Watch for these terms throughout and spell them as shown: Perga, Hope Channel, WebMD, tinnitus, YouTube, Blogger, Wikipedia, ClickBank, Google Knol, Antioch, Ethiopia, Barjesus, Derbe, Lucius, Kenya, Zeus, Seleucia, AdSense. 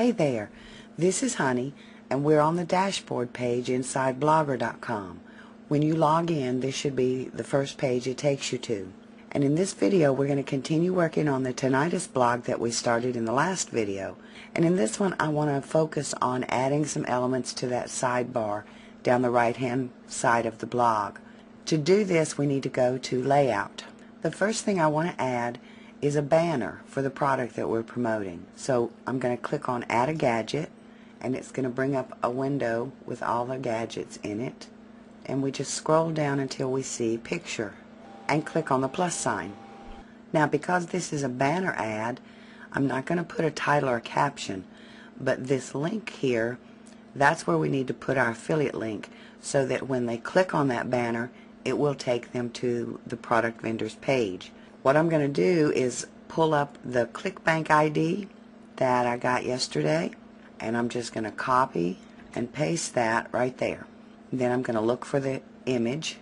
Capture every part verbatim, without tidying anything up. Hey there, this is Honey, and we're on the dashboard page inside blogger dot com. When you log in, this should be the first page it takes you to. And in this video, we're going to continue working on the tinnitus blog that we started in the last video. And in this one, I want to focus on adding some elements to that sidebar down the right-hand side of the blog. To do this, we need to go to Layout. The first thing I want to add is a banner for the product that we're promoting. So I'm going to click on Add a Gadget, and it's going to bring up a window with all the gadgets in it. And we just scroll down until we see Picture and click on the plus sign. Now, because this is a banner ad, I'm not going to put a title or a caption, but this link here, that's where we need to put our affiliate link so that when they click on that banner, it will take them to the product vendor's page. What I'm going to do is pull up the ClickBank I D that I got yesterday, and I'm just going to copy and paste that right there. Then I'm going to look for the image,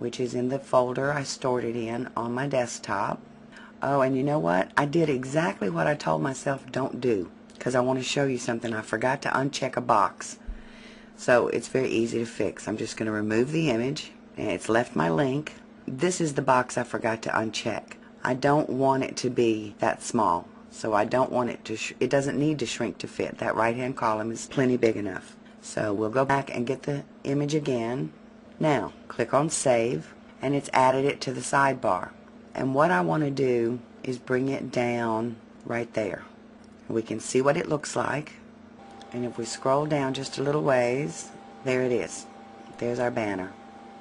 which is in the folder I stored it in on my desktop. Oh, and you know what? I did exactly what I told myself don't do, because I want to show you something. I forgot to uncheck a box. So it's very easy to fix. I'm just going to remove the image, and it's left my link. This is the box I forgot to uncheck. I don't want it to be that small, so I don't want it to sh it doesn't need to shrink to fit. That right hand column is plenty big enough. So we'll go back and get the image again. Now click on Save, and it's added it to the sidebar. And what I want to do is bring it down right there. We can see what it looks like, and if we scroll down just a little ways, there it is. There's our banner.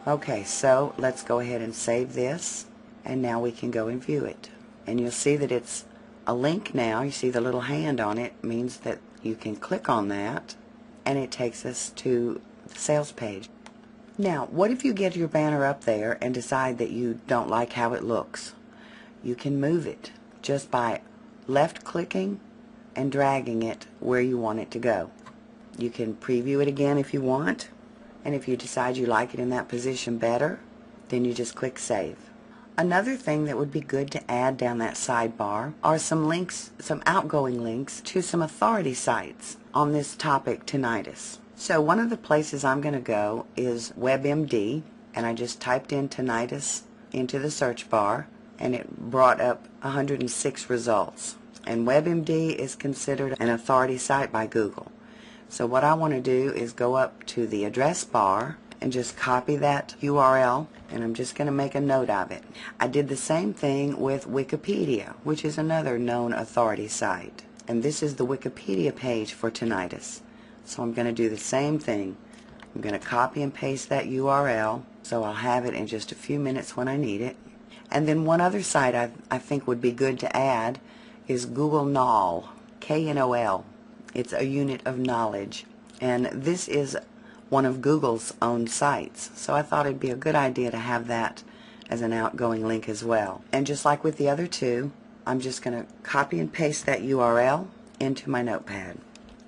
Okay, so let's go ahead and save this, and now we can go and view it. And you'll see that it's a link now. You see the little hand on it means that you can click on that, and it takes us to the sales page. Now, what if you get your banner up there and decide that you don't like how it looks? You can move it just by left-clicking and dragging it where you want it to go. You can preview it again if you want. And if you decide you like it in that position better, then you just click Save. Another thing that would be good to add down that sidebar are some links, some outgoing links to some authority sites on this topic, tinnitus. So one of the places I'm going to go is WebMD, and I just typed in tinnitus into the search bar, and it brought up one hundred six results. And WebMD is considered an authority site by Google. So what I want to do is go up to the address bar and just copy that U R L, and I'm just going to make a note of it. I did the same thing with Wikipedia, which is another known authority site. And this is the Wikipedia page for tinnitus. So I'm going to do the same thing. I'm going to copy and paste that U R L, so I'll have it in just a few minutes when I need it. And then one other site I, I think would be good to add is Google Knol, K N O L. It's a unit of knowledge, and this is one of Google's own sites, so I thought it'd be a good idea to have that as an outgoing link as well. And just like with the other two, I'm just going to copy and paste that U R L into my notepad.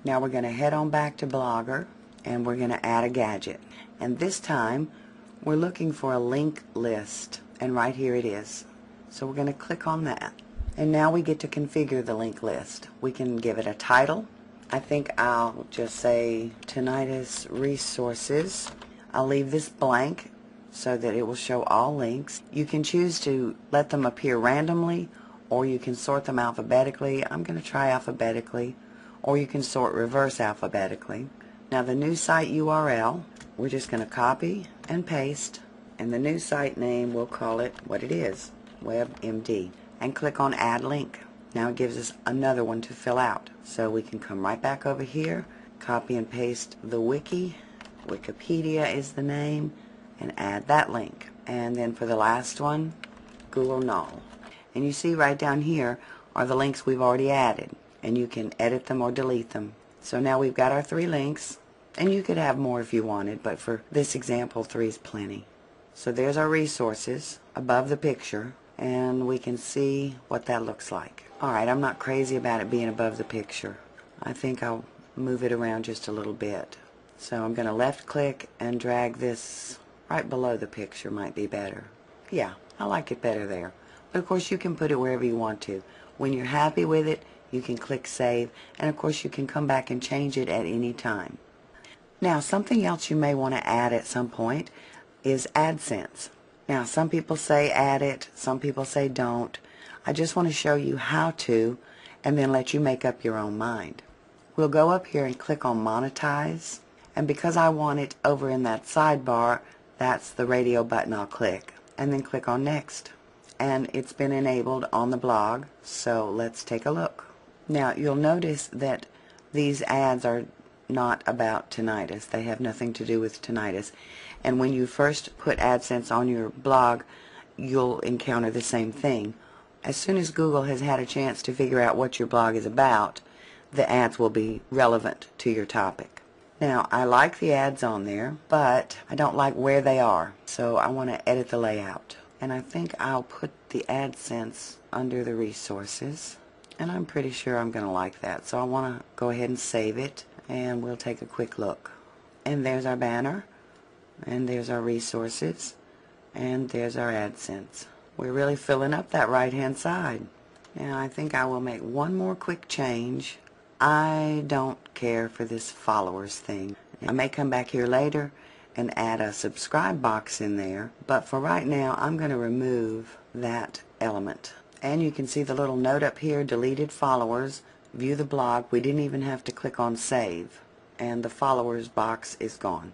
Now we're going to head on back to Blogger, and we're going to add a gadget, and this time we're looking for a link list, and right here it is. So we're going to click on that, and now we get to configure the link list. We can give it a title. I think I'll just say tinnitus resources. I'll leave this blank so that it will show all links. You can choose to let them appear randomly, or you can sort them alphabetically. I'm going to try alphabetically, or you can sort reverse alphabetically. Now the new site U R L, we're just going to copy and paste, and the new site name, we'll call it what it is, WebMD, and click on Add Link. Now it gives us another one to fill out. So we can come right back over here, copy and paste the wiki, Wikipedia is the name, and add that link. And then for the last one, Google Knol. And you see right down here are the links we've already added, and you can edit them or delete them. So now we've got our three links, and you could have more if you wanted, but for this example, three is plenty. So there's our resources above the picture, and we can see what that looks like. Alright, I'm not crazy about it being above the picture. I think I'll move it around just a little bit. So I'm going to left click and drag this right below the picture, might be better. Yeah, I like it better there. But of course you can put it wherever you want to. When you're happy with it, You can click Save, and of course you can come back and change it at any time. Now, something else you may want to add at some point is AdSense. Now, some people say add it, some people say don't. I just want to show you how to, and then let you make up your own mind. We'll go up here and click on Monetize, and because I want it over in that sidebar, that's the radio button I'll click, and then click on Next. And it's been enabled on the blog, so let's take a look. Now, you'll notice that these ads are not about tinnitus. They have nothing to do with tinnitus. And when you first put AdSense on your blog, you'll encounter the same thing. As soon as Google has had a chance to figure out what your blog is about, the ads will be relevant to your topic. Now, I like the ads on there, but I don't like where they are, so I want to edit the layout. And I think I'll put the AdSense under the resources, and I'm pretty sure I'm going to like that. So I want to go ahead and save it, and we'll take a quick look. And there's our banner, and there's our resources, and there's our AdSense. We're really filling up that right hand side. Now I think I will make one more quick change. I don't care for this followers thing. I may come back here later and add a subscribe box in there, but for right now I'm going to remove that element. And you can see the little note up here, deleted followers. View the blog. We didn't even have to click on save, and the followers box is gone.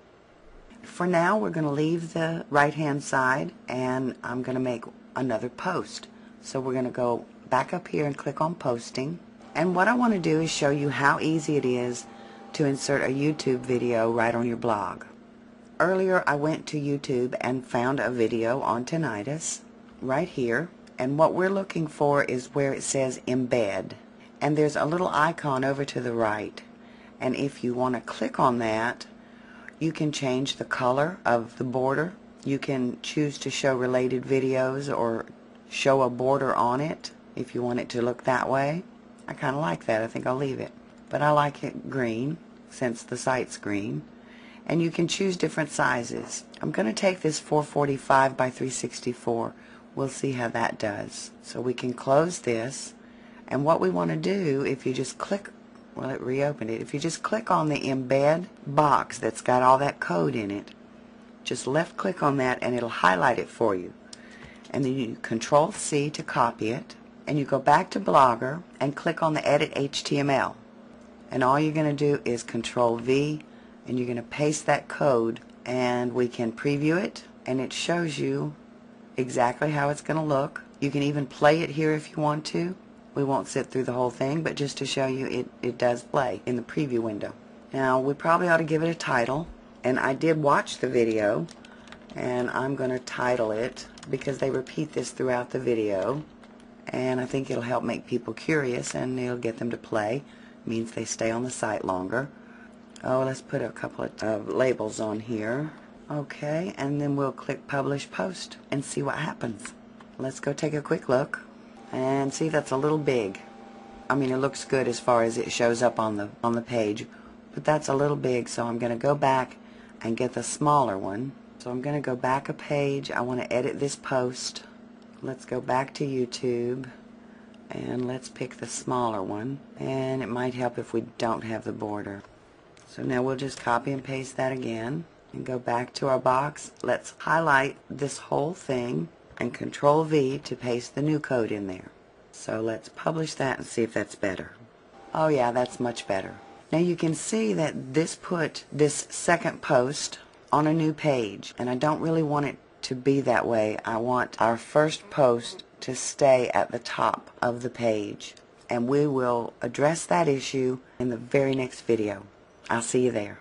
For now, we're going to leave the right hand side, and I'm going to make another post. So we're going to go back up here and click on posting, and what I want to do is show you how easy it is to insert a YouTube video right on your blog. Earlier I went to YouTube and found a video on tinnitus right here, and what we're looking for is where it says embed. And there's a little icon over to the right, and if you want to click on that, you can change the color of the border. You can choose to show related videos or show a border on it if you want it to look that way. I kinda like that. I think I'll leave it, but I like it green since the site's green. And you can choose different sizes. I'm gonna take this four forty-five by three sixty-four. We'll see how that does. So we can close this. And what we want to do, if you just click, well, it reopened it. If you just click on the embed box that's got all that code in it, just left click on that and it'll highlight it for you. And then you control C to copy it, and you go back to Blogger and click on the edit H T M L. And all you're going to do is control V, and you're going to paste that code, and we can preview it, and it shows you exactly how it's going to look. You can even play it here if you want to. We won't sit through the whole thing, but just to show you, it, it does play in the preview window. Now, we probably ought to give it a title, and I did watch the video, and I'm going to title it because they repeat this throughout the video, and I think it'll help make people curious, and it'll get them to play. It means they stay on the site longer. Oh, let's put a couple of uh, labels on here. Okay, and then we'll click Publish Post and see what happens. Let's go take a quick look. And see, that's a little big. I mean, it looks good as far as it shows up on the on the page, but that's a little big, so I'm going to go back and get the smaller one. So I'm going to go back a page. I want to edit this post. Let's go back to YouTube, and let's pick the smaller one. And it might help if we don't have the border. So now we'll just copy and paste that again and go back to our box. Let's highlight this whole thing and control V to paste the new code in there. So let's publish that and see if that's better. Oh yeah, that's much better. Now you can see that this put this second post on a new page, and I don't really want it to be that way. I want our first post to stay at the top of the page, and we will address that issue in the very next video. I'll see you there.